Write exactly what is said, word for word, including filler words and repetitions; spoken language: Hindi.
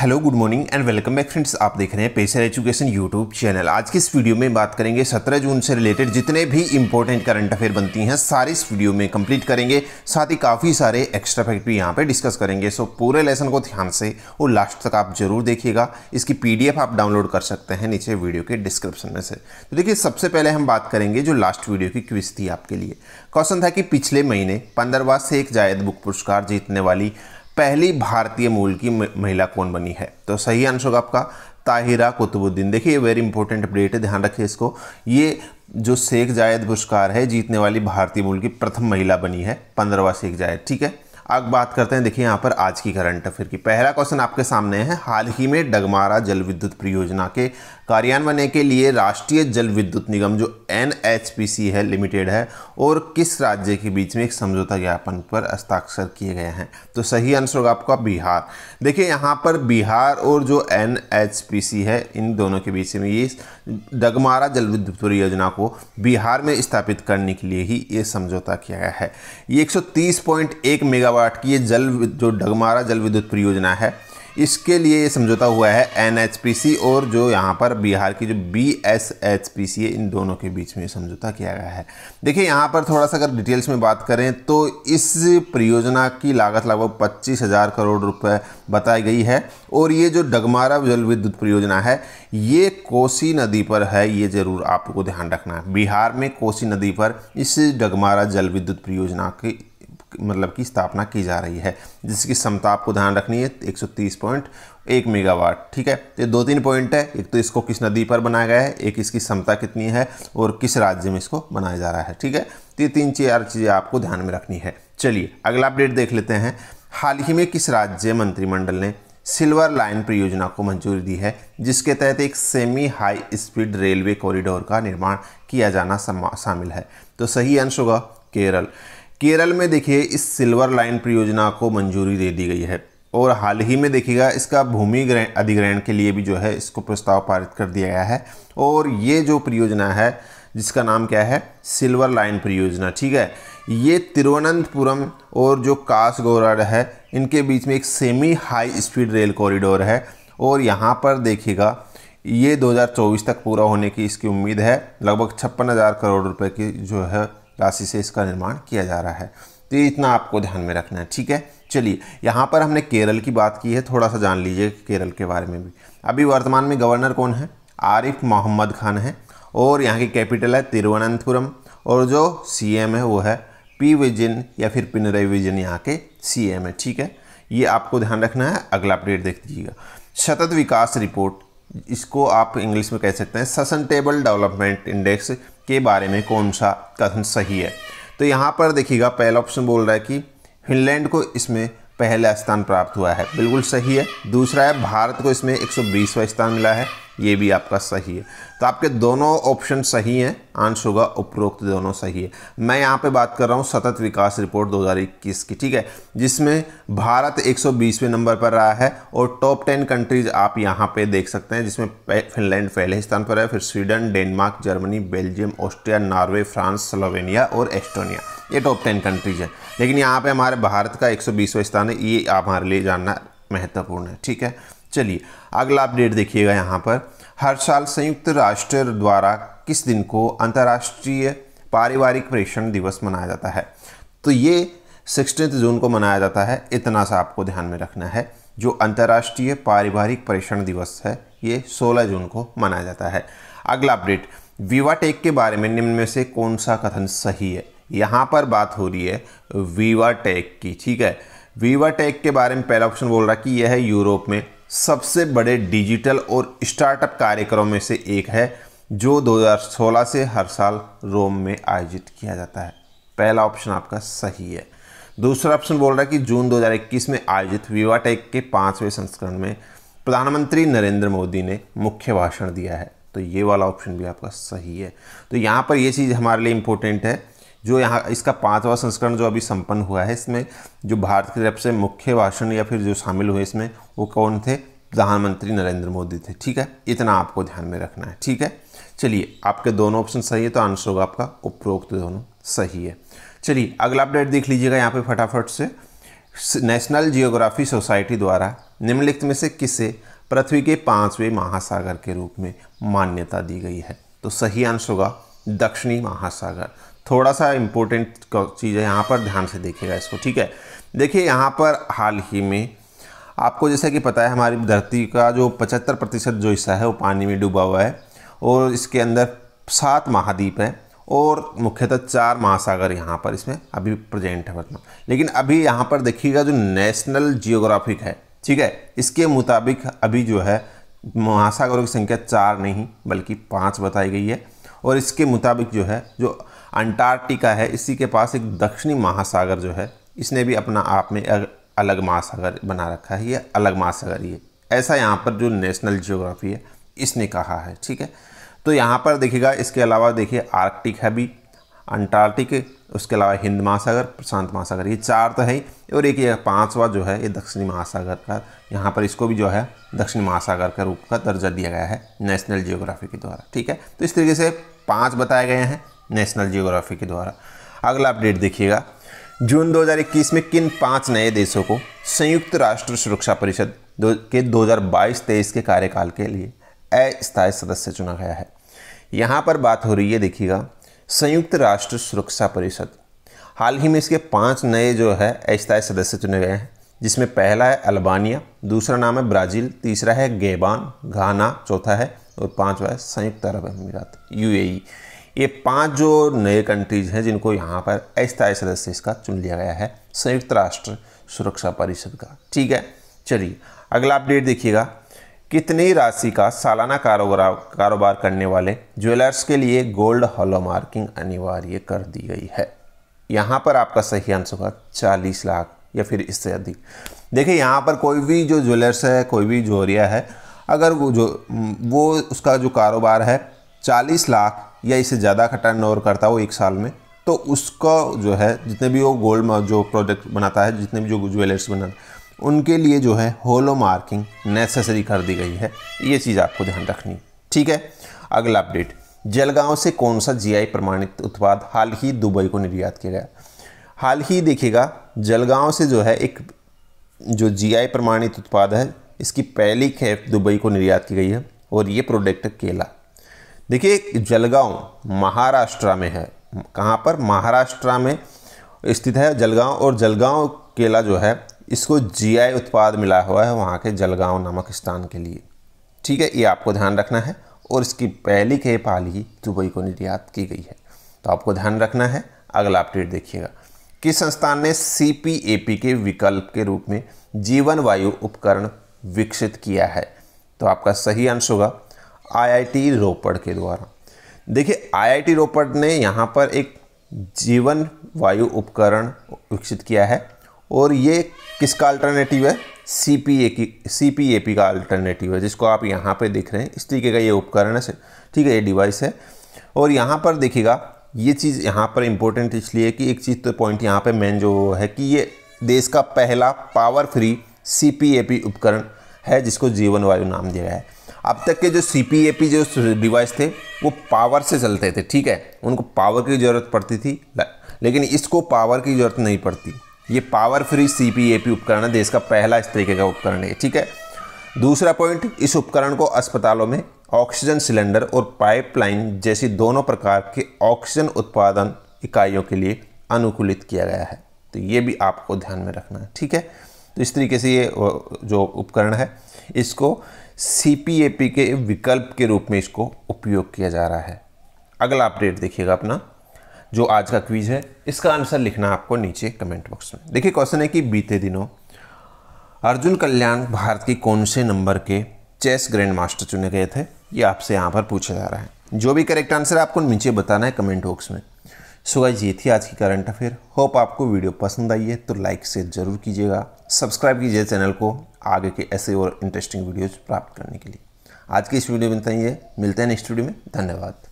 Hello good morning and welcome back friends. आप देख रहे हैं पेसर एजुकेशन यूट्यूब चैनल। आज की इस वीडियो में बात करेंगे सत्रह जून से रिलेटेड जितने भी इंपॉर्टेंट करंट अफेयर बनती हैं सारी इस वीडियो में कंप्लीट करेंगे, साथ ही काफ़ी सारे एक्स्ट्रा फैक्ट भी यहाँ पे डिस्कस करेंगे। सो पूरे लेसन को ध्यान से और लास्ट तक आप जरूर देखिएगा। इसकी पी डी एफ आप डाउनलोड कर सकते हैं नीचे वीडियो के डिस्क्रिप्शन में से। तो देखिए, सबसे पहले हम बात करेंगे जो लास्ट वीडियो की क्विज थी आपके लिए। क्वेश्चन था कि पिछले महीने पंद्रहवां शेख जायद बुक पुरस्कार जीतने वाली पहली भारतीय मूल की महिला कौन बनी है। तो सही आंसर आपका ताहिरा कुतुबुद्दीन। देखिए, वेरी इंपॉर्टेंट अपडेट है, ध्यान रखिए इसको। ये जो शेख जायद पुरस्कार है जीतने वाली भारतीय मूल की प्रथम महिला बनी है, पंद्रहवां शेख जायद। ठीक है, अब बात करते हैं। देखिए यहाँ पर आज की करंट अफेयर की पहला क्वेश्चन आपके सामने है, हाल ही में डगमारा जल विद्युत परियोजना के कार्यान्वयन के लिए राष्ट्रीय जल विद्युत निगम जो एन एच पी सी है लिमिटेड है और किस राज्य के बीच में एक समझौता ज्ञापन पर हस्ताक्षर किए गए हैं। तो सही आंसर होगा आपका बिहार। देखिए यहाँ पर बिहार और जो एन एच पी सी है इन दोनों के बीच में ये डगमारा जल विद्युत परियोजना को बिहार में स्थापित करने के लिए ही ये समझौता किया गया है। ये एक सौ तीस पॉइंट एक मेगावाट की ये जल जो डगमारा जल विद्युत परियोजना है इसके लिए ये समझौता हुआ है एन एच पी सी और जो यहाँ पर बिहार की जो B S H P C है इन दोनों के बीच में समझौता किया गया है। देखिए यहाँ पर थोड़ा सा अगर डिटेल्स में बात करें तो इस परियोजना की लागत लगभग पच्चीस हज़ार करोड़ रुपए बताई गई है और ये जो डगमारा जल विद्युत परियोजना है ये कोसी नदी पर है, ये ज़रूर आपको ध्यान रखना है। बिहार में कोसी नदी पर इस डगमारा जल विद्युत परियोजना की मतलब की स्थापना की जा रही है जिसकी क्षमता आपको ध्यान रखनी है एक सौ तीस पॉइंट एक मेगावाट। ठीक है, ये दो तीन पॉइंट है, एक तो इसको किस नदी पर बनाया गया है, एक इसकी क्षमता कितनी है और किस राज्य में इसको बनाया जा रहा है। ठीक है, तो ये तीन चार चीज़ें आपको ध्यान में रखनी है। चलिए अगला अपडेट देख लेते हैं। हाल ही में किस राज्य मंत्रिमंडल ने सिल्वर लाइन परियोजना को मंजूरी दी है जिसके तहत एक semi high speed railway corridor का निर्माण किया जाना शामिल है। तो सही आंसर होगा केरल। केरल में देखिए इस सिल्वर लाइन परियोजना को मंजूरी दे दी गई है और हाल ही में देखिएगा इसका भूमि अधिग्रहण के लिए भी जो है इसको प्रस्ताव पारित कर दिया गया है और ये जो परियोजना है जिसका नाम क्या है सिल्वर लाइन परियोजना। ठीक है, ये तिरुवनंतपुरम और जो कासगोरड है इनके बीच में एक semi high speed rail corridor है और यहाँ पर देखिएगा ये दो हज़ार चौबीस तक पूरा होने की इसकी उम्मीद है। लगभग छप्पन हज़ार करोड़ रुपये की जो है राशि से इसका निर्माण किया जा रहा है। तो ये इतना आपको ध्यान में रखना है। ठीक है, चलिए यहाँ पर हमने केरल की बात की है, थोड़ा सा जान लीजिए केरल के बारे में भी। अभी वर्तमान में गवर्नर कौन है, आरिफ मोहम्मद खान है और यहाँ की कैपिटल है तिरुवनंतपुरम और जो सी एम है वो है पी विजयन या फिर पिनरई विजयन यहाँ के सी एम है। ठीक है, ये आपको ध्यान रखना है। अगला अपडेट देख लीजिएगा, सतत विकास रिपोर्ट इसको आप इंग्लिश में कह सकते हैं सस्टेनेबल डेवलपमेंट इंडेक्स के बारे में कौन सा कथन सही है। तो यहाँ पर देखिएगा पहला ऑप्शन बोल रहा है कि फिनलैंड को इसमें पहला स्थान प्राप्त हुआ है, बिल्कुल सही है। दूसरा है भारत को इसमें एक सौ बीसवां स्थान मिला है, ये भी आपका सही है। तो आपके दोनों ऑप्शन सही हैं, आंसर होगा उपरोक्त दोनों सही है। मैं यहाँ पे बात कर रहा हूँ सतत विकास रिपोर्ट दो हज़ार इक्कीस की। ठीक है, जिसमें भारत एक सौ बीसवें नंबर पर रहा है और टॉप टेन कंट्रीज आप यहाँ पे देख सकते हैं जिसमें फिनलैंड पहले स्थान पर है, फिर Sweden, Denmark, Germany, Belgium, Austria, Norway, France, Slovenia और एस्टोनिया, ये टॉप टेन कंट्रीज है। लेकिन यहाँ पर हमारे भारत का एक सौ बीसवां स्थान है, ये हमारे लिए जानना महत्वपूर्ण है। ठीक है, चलिए अगला अपडेट देखिएगा। यहाँ पर हर साल संयुक्त राष्ट्र द्वारा किस दिन को अंतर्राष्ट्रीय पारिवारिक प्रेषण दिवस मनाया जाता है। तो ये सोलह जून को मनाया जाता है, इतना सा आपको ध्यान में रखना है। जो अंतर्राष्ट्रीय पारिवारिक प्रेषण दिवस है ये सोलह जून को मनाया जाता है। अगला अपडेट, विवा टेक के बारे में निम्न में से कौन सा कथन सही है। यहाँ पर बात हो रही है विवा टेक की। ठीक है, विवा टेक के बारे में पहला ऑप्शन बोल रहा है कि यह है यूरोप में सबसे बड़े डिजिटल और स्टार्टअप कार्यक्रमों में से एक है जो दो हज़ार सोलह से हर साल रोम में आयोजित किया जाता है। पहला ऑप्शन आपका सही है। दूसरा ऑप्शन बोल रहा है कि जून दो हज़ार इक्कीस में आयोजित विवा टेक के पाँचवें संस्करण में प्रधानमंत्री नरेंद्र मोदी ने मुख्य भाषण दिया है। तो ये वाला ऑप्शन भी आपका सही है। तो यहाँ पर ये चीज़ हमारे लिए इम्पोर्टेंट है, जो यहाँ इसका पाँचवा संस्करण जो अभी संपन्न हुआ है इसमें जो भारत की तरफ से मुख्य भाषण या फिर जो शामिल हुए इसमें वो कौन थे, प्रधानमंत्री नरेंद्र मोदी थे। ठीक है, इतना आपको ध्यान में रखना है। ठीक है, चलिए आपके दोनों ऑप्शन सही है तो आंसर होगा आपका उपरोक्त दोनों सही है। चलिए अगला अपडेट देख लीजिएगा यहाँ पे फटाफट से। नेशनल जियोग्राफी सोसाइटी द्वारा निम्नलिखित में से किसे पृथ्वी के पांचवें महासागर के रूप में मान्यता दी गई है? तो सही आंसर होगा दक्षिणी महासागर। थोड़ा सा इम्पोर्टेंट चीज़ है, यहाँ पर ध्यान से देखिएगा इसको, ठीक है। देखिए यहाँ पर हाल ही में आपको जैसा कि पता है हमारी धरती का जो पचहत्तर प्रतिशत जो हिस्सा है वो पानी में डूबा हुआ है और इसके अंदर सात महाद्वीप हैं और मुख्यतः चार महासागर यहाँ पर इसमें अभी प्रेजेंट है वर्तमान। लेकिन अभी यहाँ पर देखिएगा जो नेशनल जियोग्राफिक है, ठीक है, इसके मुताबिक अभी जो है महासागरों की संख्या चार नहीं बल्कि पाँच बताई गई है और इसके मुताबिक जो है जो अंटार्कटिका है इसी के पास एक दक्षिणी महासागर जो है इसने भी अपना आप में अलग महासागर बना रखा है, ये अलग महासागर ये ऐसा यहाँ पर जो नेशनल जियोग्राफी है इसने कहा है, ठीक है। तो यहाँ पर देखिएगा इसके अलावा देखिए आर्कटिक है भी, अंटार्कटिक, उसके अलावा हिंद महासागर, प्रशांत महासागर, ये चार तो है ही और एक ये पाँचवा जो है ये दक्षिणी महासागर का, यहाँ पर इसको भी जो है दक्षिणी महासागर का रूप का दर्जा दिया गया है नेशनल जियोग्राफी के द्वारा, ठीक है। तो इस तरीके से पाँच बताए गए हैं नेशनल जियोग्राफी के द्वारा। अगला अपडेट देखिएगा, जून दो हज़ार इक्कीस में किन पाँच नए देशों को संयुक्त राष्ट्र सुरक्षा परिषद के दो हज़ार बाईस तेईस के कार्यकाल के लिए अस्थायी सदस्य चुना गया है? यहाँ पर बात हो रही है देखिएगा संयुक्त राष्ट्र सुरक्षा परिषद, हाल ही में इसके पाँच नए जो है अस्थायी सदस्य चुने गए हैं, जिसमें पहला है अल्बानिया, दूसरा नाम है ब्राज़ील, तीसरा है गेबान, घाना चौथा है और पाँचवा है संयुक्त अरब अमीरात यू ए ई। ये पांच जो नए कंट्रीज़ हैं जिनको यहाँ पर अस्थायी सदस्य इसका चुन लिया गया है संयुक्त राष्ट्र सुरक्षा परिषद का, ठीक है। चलिए अगला अपडेट देखिएगा, कितनी राशि का सालाना कारोबार कारोबार करने वाले ज्वेलर्स के लिए गोल्ड हॉलोमार्किंग अनिवार्य कर दी गई है? यहाँ पर आपका सही आंसर होगा चालीस लाख या फिर इससे अधिक। देखिए यहाँ पर कोई भी जो ज्वेलर्स है, कोई भी जोहरिया है, अगर वो जो वो उसका जो कारोबार है चालीस लाख या इससे ज़्यादा का टर्न ओवर करता है वो एक साल में, तो उसका जो है जितने भी वो गोल्ड जो प्रोडक्ट बनाता है, जितने भी जो ज्वेलर्स बनाते हैं उनके लिए जो है होलो मार्किंग नेसेसरी कर दी गई है, ये चीज़ आपको ध्यान रखनी, ठीक है। अगला अपडेट, जलगांव से कौन सा जी आई प्रमाणित उत्पाद हाल ही दुबई को निर्यात किया गया? हाल ही देखिएगा जलगांव से जो है एक जो जी आई प्रमाणित उत्पाद है इसकी पहली खेप दुबई को निर्यात की गई है और ये प्रोडक्ट केला। देखिए जलगांव महाराष्ट्र में है, कहाँ पर? महाराष्ट्र में स्थित है जलगांव और जलगांव केला जो है इसको जीआई उत्पाद मिला हुआ है वहाँ के जलगांव नामक स्थान के लिए, ठीक है, ये आपको ध्यान रखना है और इसकी पहली खेप हाल ही दुबई को निर्यात की गई है, तो आपको ध्यान रखना है। अगला अपडेट देखिएगा, किस संस्थान ने सी पी ए पी के विकल्प के रूप में जीवन वायु उपकरण विकसित किया है? तो आपका सही आंसर होगा आई आई टी रोपड़ के द्वारा। देखिए आई आई टी रोपड़ ने यहाँ पर एक जीवन वायु उपकरण विकसित किया है और ये किसका अल्टरनेटिव है? सी पी ए की सी पी ए पी का अल्टरनेटिव है, जिसको आप यहाँ पे देख रहे हैं, इस तरीके का ये उपकरण है, ठीक है, ये डिवाइस है। और यहाँ पर देखिएगा ये चीज़ यहाँ पर इम्पोर्टेंट इसलिए कि एक चीज़ तो पॉइंट यहाँ पे मेन जो है कि ये देश का पहला power free C P A P उपकरण है जिसको जीवन वायु नाम दिया गया है। अब तक के जो सी पी ए पी जो डिवाइस थे वो पावर से चलते थे, ठीक है, उनको पावर की ज़रूरत पड़ती थी, लेकिन इसको पावर की ज़रूरत नहीं पड़ती। ये power free C P A P उपकरण है, देश का पहला इस तरीके का उपकरण है, ठीक है। दूसरा पॉइंट, इस उपकरण को अस्पतालों में ऑक्सीजन सिलेंडर और पाइपलाइन जैसी दोनों प्रकार के ऑक्सीजन उत्पादन इकाइयों के लिए अनुकूलित किया गया है, तो ये भी आपको ध्यान में रखना है, ठीक है। तो इस तरीके से ये जो उपकरण है इसको सी पी ए पी के विकल्प के रूप में इसको उपयोग किया जा रहा है। अगला अपडेट देखिएगा अपना जो आज का क्विज है, इसका आंसर लिखना आपको नीचे कमेंट बॉक्स में। देखिए क्वेश्चन है कि बीते दिनों अर्जुन कल्याण भारत के कौन से नंबर के चेस ग्रैंड मास्टर चुने गए थे? ये आपसे यहाँ पर पूछा जा रहा है। जो भी करेक्ट आंसर है आपको नीचे बताना है कमेंट बॉक्स में। सो गाइस ये थी आज की करंट अफेयर, होप आपको वीडियो पसंद आई है तो लाइक शेयर जरूर कीजिएगा, सब्सक्राइब कीजिए चैनल को आगे के ऐसे और इंटरेस्टिंग वीडियोज़ प्राप्त करने के लिए। आज की इस वीडियो में इतना ही है, मिलते हैं नेक्स्ट वीडियो में, धन्यवाद।